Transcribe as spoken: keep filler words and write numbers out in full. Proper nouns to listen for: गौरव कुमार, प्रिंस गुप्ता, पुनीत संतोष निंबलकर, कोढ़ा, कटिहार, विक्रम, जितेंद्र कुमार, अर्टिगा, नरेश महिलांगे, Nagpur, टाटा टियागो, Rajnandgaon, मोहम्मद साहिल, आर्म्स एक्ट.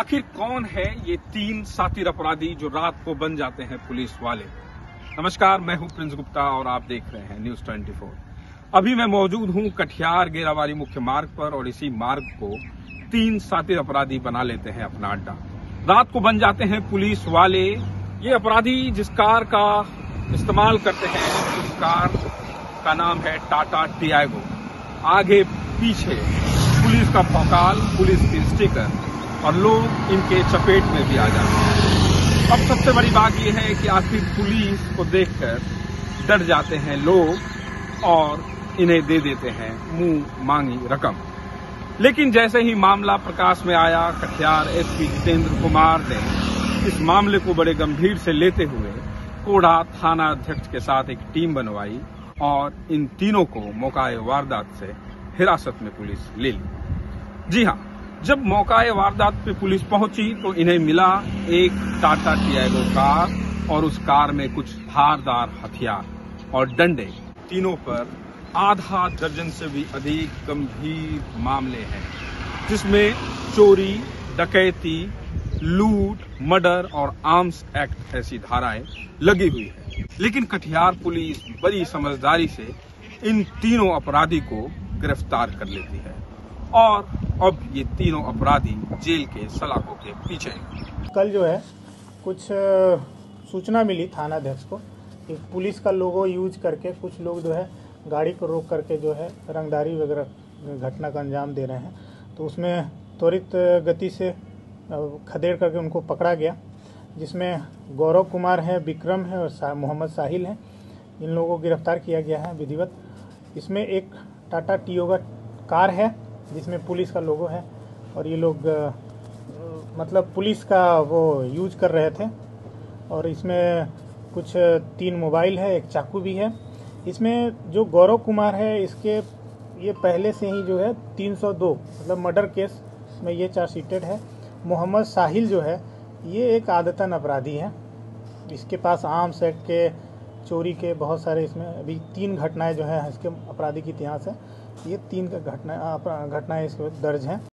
आखिर कौन है ये तीन सातिर अपराधी जो रात को बन जाते हैं पुलिस वाले। नमस्कार, मैं हूं प्रिंस गुप्ता और आप देख रहे हैं न्यूज चौबीस। अभी मैं मौजूद हूं कटिहार गेरावारी मुख्य मार्ग पर और इसी मार्ग को तीन सातिर अपराधी बना लेते हैं अपना अड्डा। रात को बन जाते हैं पुलिस वाले। ये अपराधी जिस कार का इस्तेमाल करते हैं उस कार का नाम है टाटा टियागो। आगे पीछे पुलिस का पकाल, पुलिस की स्टिकर और लोग इनके चपेट में भी आ जाते हैं। अब सबसे बड़ी बात यह है कि आखिर पुलिस को देखकर डर जाते हैं लोग और इन्हें दे देते हैं मुंह मांगी रकम। लेकिन जैसे ही मामला प्रकाश में आया, कटिहार एसपी जितेंद्र कुमार ने इस मामले को बड़े गंभीर से लेते हुए कोढ़ा थाना अध्यक्ष के साथ एक टीम बनवाई और इन तीनों को मौकाए वारदात से हिरासत में पुलिस ले ली। जी हां, जब मौकाए वारदात पे पुलिस पहुंची तो इन्हें मिला एक टाटा टियागो कार और उस कार में कुछ धारदार हथियार और डंडे। तीनों पर आधा दर्जन से भी अधिक गंभीर मामले हैं जिसमें चोरी, डकैती, लूट, मर्डर और आर्म्स एक्ट ऐसी धाराएं लगी हुई है। लेकिन कटिहार पुलिस बड़ी समझदारी से इन तीनों अपराधी को गिरफ्तार कर लेती है और अब ये तीनों अपराधी जेल के सलाखों के पीछे हैं। कल जो है कुछ सूचना मिली थाना अध्यक्ष को कि पुलिस का लोगो यूज करके कुछ लोग जो है गाड़ी को रोक करके जो है रंगदारी वगैरह घटना का अंजाम दे रहे हैं, तो उसमें त्वरित गति से खदेड़ करके उनको पकड़ा गया, जिसमें गौरव कुमार है, विक्रम है और सा, मोहम्मद साहिल है। इन लोगों को गिरफ्तार किया गया है विधिवत। इसमें एक टाटा टियागो कार है जिसमें पुलिस का लोगो है और ये लोग मतलब पुलिस का वो यूज कर रहे थे, और इसमें कुछ तीन मोबाइल है, एक चाकू भी है। इसमें जो गौरव कुमार है इसके ये पहले से ही जो है तीन सौ दो मतलब मर्डर केस में ये चार्जशीटेड है। मोहम्मद साहिल जो है ये एक आदतन अपराधी है, इसके पास आर्म्स एक्ट के, चोरी के बहुत सारे, इसमें अभी तीन घटनाएं जो है इसके अपराधी के इतिहास है, ये तीन घटना घटनाएँ इसके दर्ज हैं।